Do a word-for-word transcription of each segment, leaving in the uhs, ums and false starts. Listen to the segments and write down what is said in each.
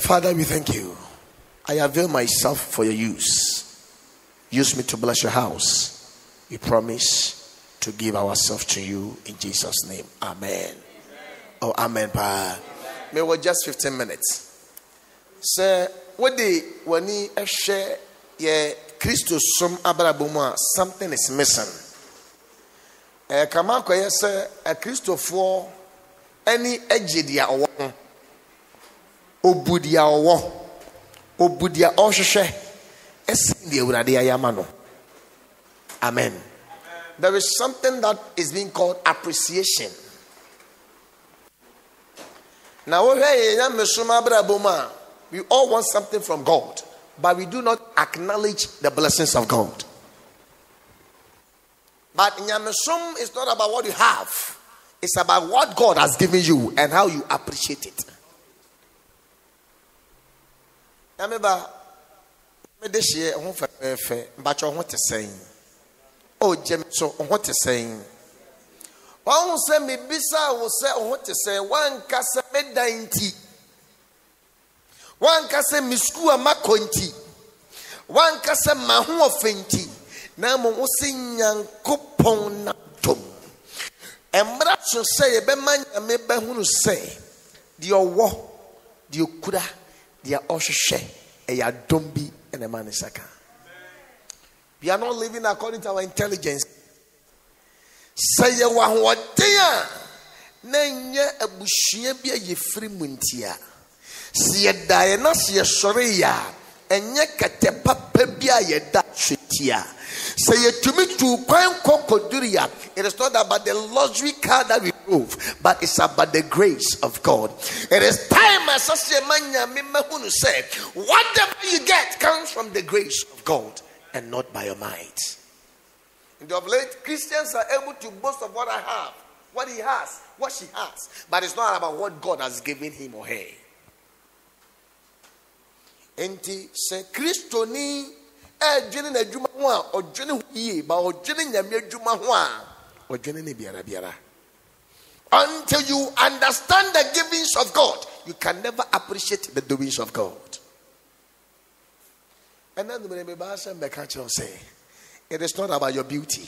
Father, we thank you. I avail myself for your use. Use me to bless your house. We promise to give ourselves to you in Jesus' name. Amen. Oh, amen. May we just fifteen minutes. Sir, what day when you share your Christus some abrabuma, something is missing. A Kamako, yes, a Christopher, any Egidia or one, Obudia or one, Obudia or Shashe, Essindia Uradia Yamano. Amen. There is something that is being called appreciation. Now, we all want something from God, but we do not acknowledge the blessings of God. But Nyamesum is not about what you have. It's about what God has given you and how you appreciate it. I remember this year, I'm going to say, oh, James, so I'm going to say, one say, me bisa will say, I'm going to say, one can say, me dainty. One can say, me school, ma konti. One can say, ma hu ofenti. Namo usin yankupon natum. Embrazo say a beman and me behunu say, Dio wo, Dio kuda, Dia oshe, a ya dumbi and a manisaka. We are not living according to our intelligence. Say a wahuatea, Nanya a bushebia ye free muntia. See a diana, see a soria, and yet catepa pebia ye that shitia. Say it to me to Koduria. It is not about the luxury car that we prove, but it's about the grace of God. It is time as I say, said, whatever you get comes from the grace of God and not by your might. And of late, Christians are able to boast of what I have, what he has, what she has, but it's not about what God has given him or her. And he said, Christoni. Joining a Juma or joining ye, but joining a mere Juma or joining a Biara Biara. Until you understand the givings of God, you can never appreciate the doings of God. And then the Bible and the country say, it is not about your beauty,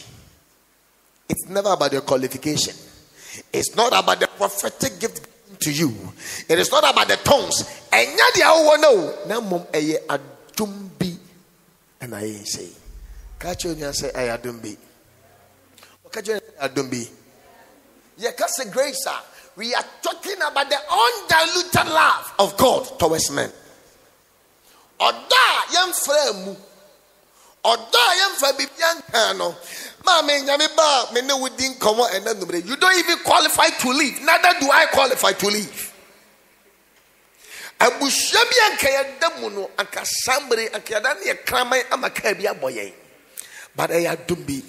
it's never about your qualification, it's not about the prophetic gift given to you, it is not about the tongues, and yet the hour no, now mum a adumbi. And I say, catch you and say, I don't be. Catch you and don't be. Yeah, because the grace, we are talking about the undiluted love of God towards men. Or die, young friend. Or die, young friend, be piano. Mammy, Yamiba, men who didn't come on and then you don't even qualify to live. Neither do I qualify to live. Abu Shabian Kayamuno, Aka Sambri, Akadani, Kramai, Amakabia Boye. But I had Dumbi,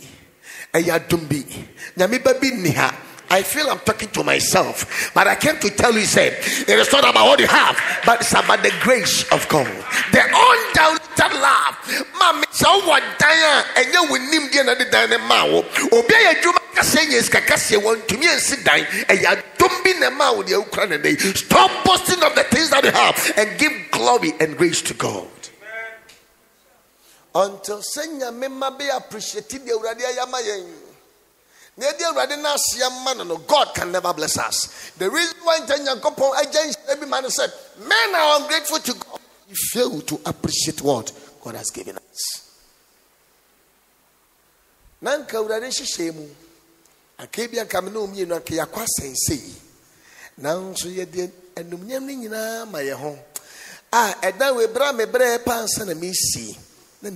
I had Dumbi, Namiba Biniha. I feel I'm talking to myself, but I came to tell you, say, it is not about what you have, but it's about the grace of God. The undoubted love. Mammy, so what Diana and you will name the other Diana Mao. Obey a Juma Cassayas, Cacasia, one to me and sit down, and you don't be in the mouth of the Ukraine day. Stop boasting of the things that you have and give glory and grace to God. Until Senya Mema be appreciated, the Radia Yamayan. God can never bless us. The reason why every man said, men are ungrateful to God. You fail to appreciate what God has given us. Then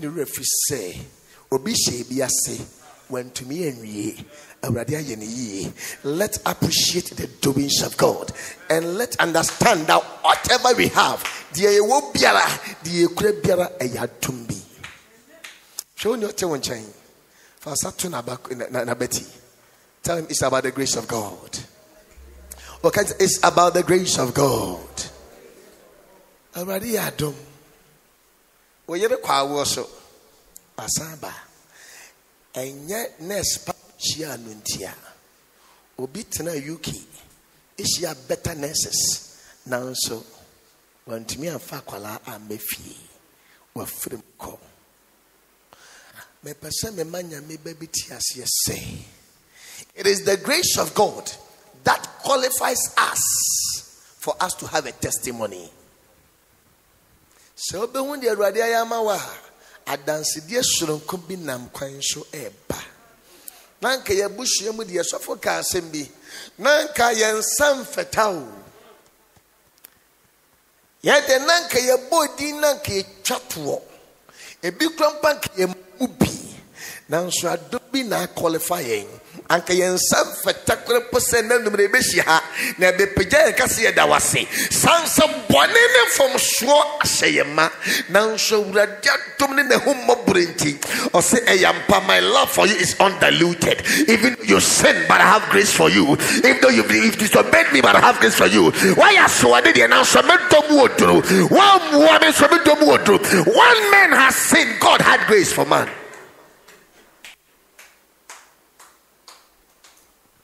the referee say, when to me and ye, let's appreciate the doings of God and let's understand that whatever we have, the will be the Ukrabiara and Yatumbi. Show your children chain. For Satunabati, tell him it's about the grace of God. Okay, it's about the grace of God. Already, Adam. Well, you're the choir also. Asamba. And yet, next Pachia Nuntia Obitina Yuki is your better nurses. Now, so When Timmy and Fakwala are Mefi were free call. May person, may man, may baby tears, yes, say. It is the grace of God that qualifies us for us to have a testimony. So, be when the Radia Yamawa, I dance the Surum could be Nam Quencho Eba. Nanka Yabushi with the Sophoca Sembi, Nanka Yan Sam Fetau. Yet a nanka ya body nanka chatwo. A big crampank ya mubi. Nanswa dobi na qualifying. Anka yen sam fatakura percent numberbeshiha. Nebe Pija Cassia Dawasi. Sansa Bonene from Swa Sayama. Nanswa Rajatum the Homo Brinti. Or say, Ayampa, my love for you is undiluted. Even though you sin, but I have grace for you. Even though you believe disobeyed me, but I have grace for you. Why are so I did the announcement of water? One woman submitted to water. One man has sinned, God had grace for man.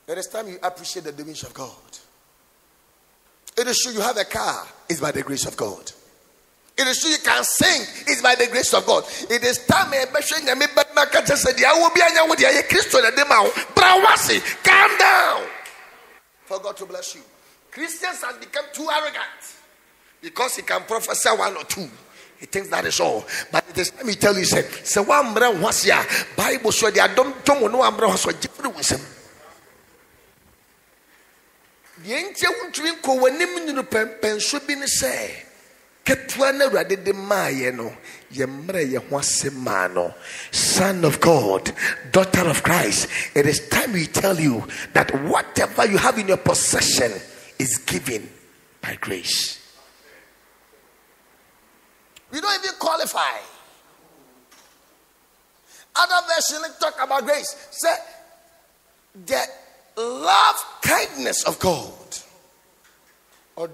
There is time you appreciate the doings of God. It is true you have a car, it's by the grace of God. It is true you can sing, it's by the grace of God. It is time a person and me but my catch said, I will be on with the Christian at the mouth. Brawasi, calm down. For God to bless you. Christians have become too arrogant because he can prophesy one or two. He thinks that is all. But it is time he tell you, say, say one brown was here. Bible so they are don't know one brown was different with him. The angel won't drink or when you pen should be say, Ketuana Radi de Mayeno, Yemre Yahuasemano, Son of God, Daughter of Christ. It is time we tell you that whatever you have in your possession is given by grace. We don't even qualify. Other versions talk about grace. Say, that love kindness of God. Why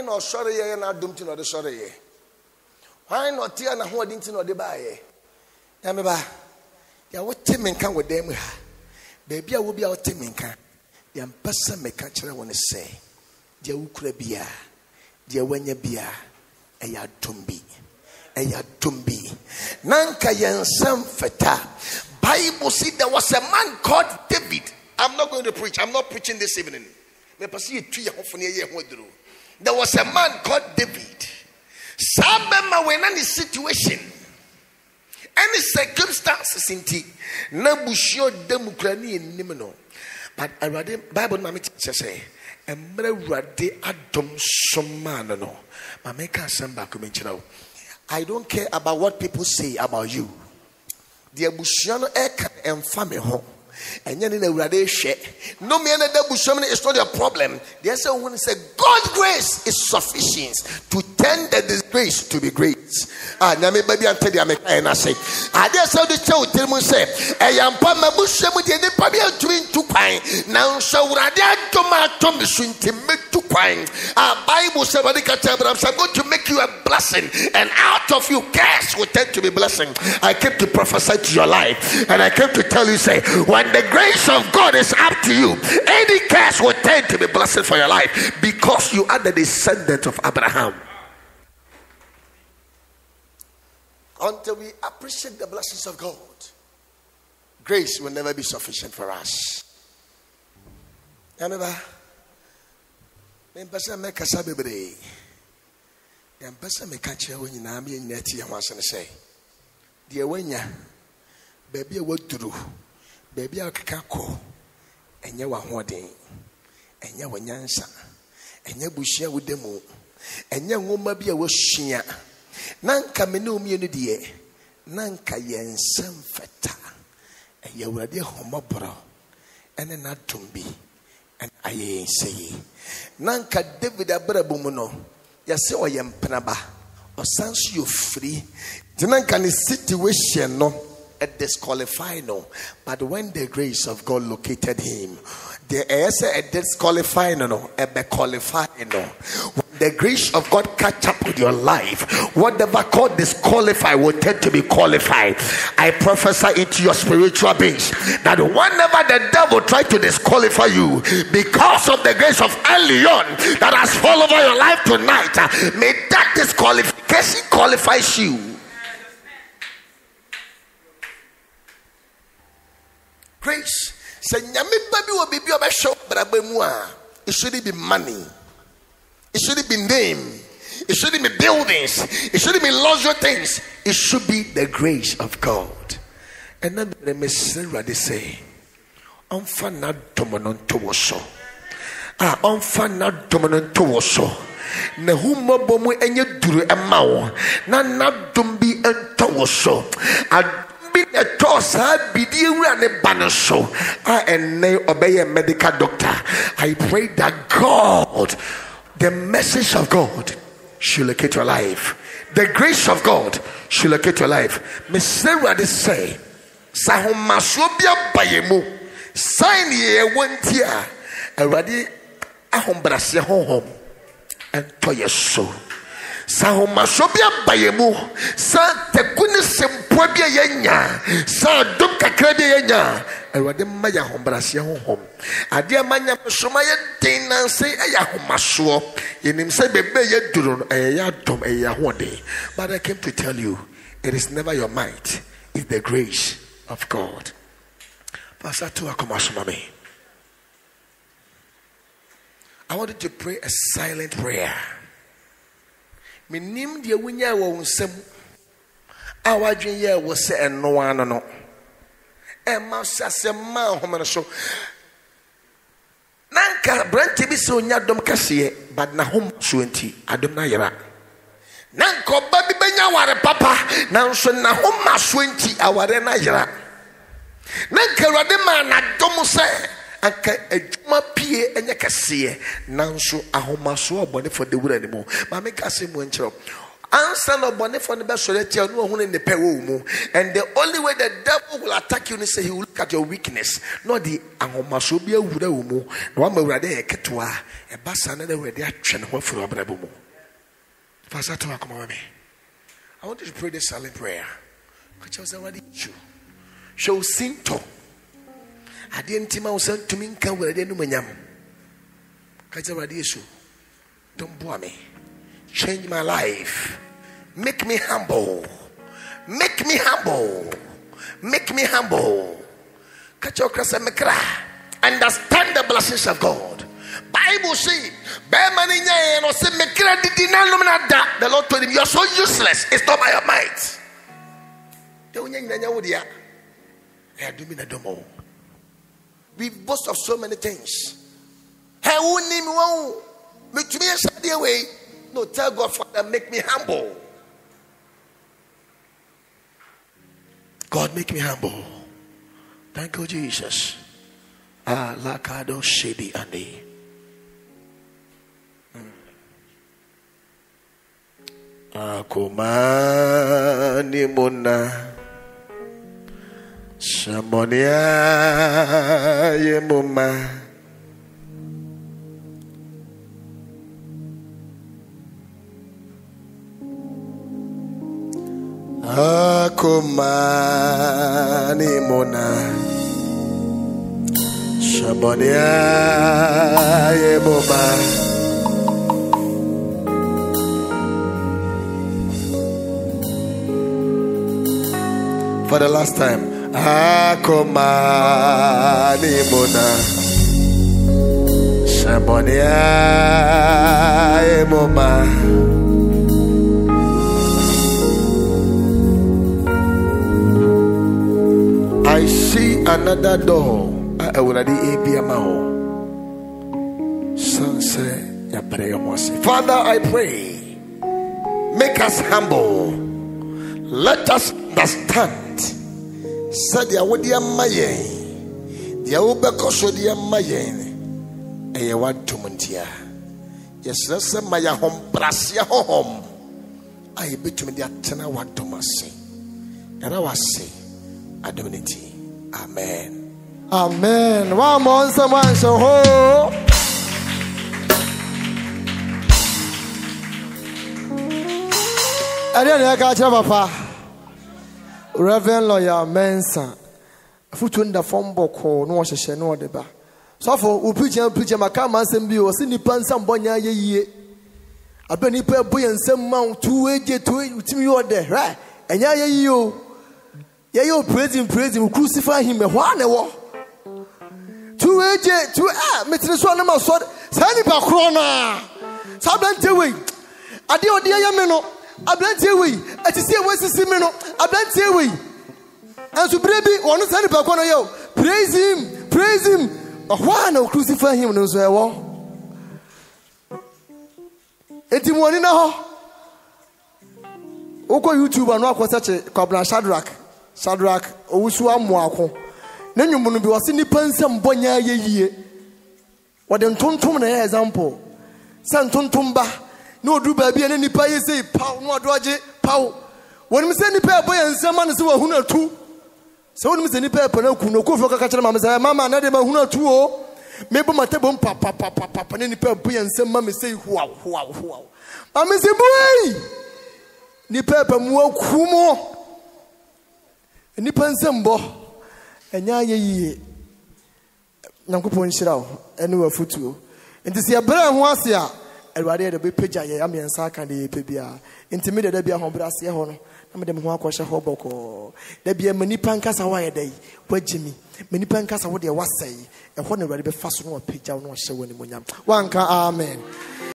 not sorry and I don't know the sorry? Why not tear and I didn't know the buy? Yamaba, ya what Tim and can with them? Baby, I will be our Tim and can. The ambassador may catch her when they say, Dear Ukrabia, dear Wenyabia, a ya tumbi. Eya tumbi nanka yensam feta. Bible said there was a man called David. I'm not going to preach. I'm not preaching this evening. There was a man called David. Sabema when any situation, any circumstances in tea, nabushio democrani in nimino. But I read the Bible na me teacher say, emre rade adom somano no. Ma make asamba kumenchira. I don't care about what people say about you. The Abushiano Eka and family home. And then in the radiation, no man at the Abushiano is not a problem. There's a one say God's grace is sufficient to turn the disgrace to be great. Ah, now maybe I'm telling you, and I say, I just saw the show, tell me, say, I am Pama Busham with the Pabia twin to pine. Now, so Radia Toma Thomas intimate to pine. Our Bible said, I'm going to make you a blessing, and out of you, cash will tend to be blessing. I came to prophesy to your life, and I came to tell you, say, when the grace of God is up to you, any cash will tend to be blessing for your life because you are the descendant of Abraham. Until we appreciate the blessings of God, grace will never be sufficient for us. Remember, when person make a sabibere, when person make a chewo, you na mi neti ya wansi nse. The awenya, baby awo duro, baby awo kakako, enya wa hodin, enya wa nyansa, enya bushia udemu, enya ngoma bi awo shia. Nanka menu munidie, nanka yen sem feta, and ye were dear homobro, and an atumbi, and I ain't say. Nanka David Abrabumuno, Yaseo Yem Panaba, or sans you free, the Nanka is situation no, at disqualify no, but when the grace of God located him, the answer at disqualify no, no, at be qualify no. The grace of God catch up with your life. Whatever God disqualified will tend to be qualified. I prophesy into your spiritual beings that whenever the devil tries to disqualify you, because of the grace of Elion that has fallen over your life tonight, may that disqualification qualify you. Grace. It shouldn't be money. It shouldn't be name. It shouldn't be buildings. It shouldn't be luxury things. It should be the grace of God. And then the messenger they say, "Unfana dominant to waso, ah, unfana dominant to waso." Nehuma bomu enye duru emao na na dumbi ento waso. A toss had be the banner so. I and nay obey a medical doctor. I pray that God, the message of God, should locate your life. The grace of God should locate your life. Miss Sarah did say, Sahomasobia Bayemu, sign ye one tear, and ready a hombrasia home and to your soul. Sahomasobia Bayemu, Santa Kunis and Puebia Yenya, San Dunka Kredianya. But I came to tell you, it is never your might, it's the grace of God. I want you to pray a silent prayer. Emma Sassema Homenaso Nanka Branty Bisonia Dom Cassie, but Nahum Suenti, Adonayra Nanko Babi Benawara Papa, Nanson Nahum Suenti, Awarenayra Nanka Rademana Domose, Anka Ejuma Pie and Yacassie, Nanso Ahomaso Bonnet for the wood anymore. Mamma Cassim went up. Answer no bonnet for the best solitaire, no one in the Peru. And the only way the devil will attack you is say he will look at your weakness. Not the Angomasubia Wudaumo, no one were there, Ketua, a bass another way there, Chenho for Abrabumo. Passatua Komame. I want you to pray this silent prayer. Which was already you. Show Sinto. I didn't think I was sent to Minka where I didn't know my name. Kazawadi issue. Don't bore me. Change my life. Make me humble. Make me humble. Make me humble. Catch your cross and understand the blessings of God. Bible says, the Lord told him, you are so useless. It's not by your might. We boast of so many things. No, tell God, Father, make me humble. God, make me humble. Thank you, Jesus. Ah, Lakado Shedi Andi. Akumani Muna Shamonia Yemuma. Akumani mona shabonia yeboba for the last time. Akumani mona shabonia yeboba. I see another door. I already be a man. Father, I pray, make us humble. Let us understand. Said the Awodia Mayen, the Awobakosodia Mayen, and you want to Montia. Yes, that's a Maya home, Brasia home. I bet you the Atena want to mercy. And I was saying, Adonity. Amen. Amen. One more, someone, so ho. And then I got Papa Reverend Lawyer Mensah. Foot in the phone book or no, she no deba. So for Upicha, Picha, Macam, and Bio, Cindy Pans and Bonya ye. A penny per boy and some mount two eighty two to me order, right? And ya you, ya you praise him, praise him, crucify him, a one a war. Two eighty two, ah, Mistress Wanama sword, Sandy Pacrona. Sablan Teway, Adio Diameno, Ablan Teway, at the same West Simeno, Ablan Teway. And so, baby, one of the praise him, praise him. Why no crucify him? No, so I won't. Eighty one in a hole. Oko YouTube and walk was such a cobbler Shadrach, Shadrach, Osua Mwako. Then you will be a sinny pensum bonya ye. What then Tontum, an example. Santon Tumba, no do baby and any pie say, Pow, no Roger, Pow. When we send the pair boy and someone is over one or two. So when we send the pair, no cook for Catamamas, Mamma, and another one or two. Maybe my table, papa, papa, papa, and any pair boy and some mammy say, wow, wow, wow. Mamma say, boy, Nipper, more Kumo, Nippon Sembo, and ya ye. Nankupon Shirao, and we are foot to. And to see a brother who was here, and rather the big picture, Yammy and Sakandi, Pibia, intimidated Abia Hombrasia Honor. Madam Wakosha Hoboko. There be a many pancas a wire day. Where Jimmy, many pancas are what they was say, and one already be fast one picture on one show in the morning. One car, amen.